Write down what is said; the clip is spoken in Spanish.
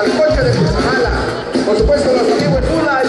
al coche de Cusamala, por supuesto los amigos Tula.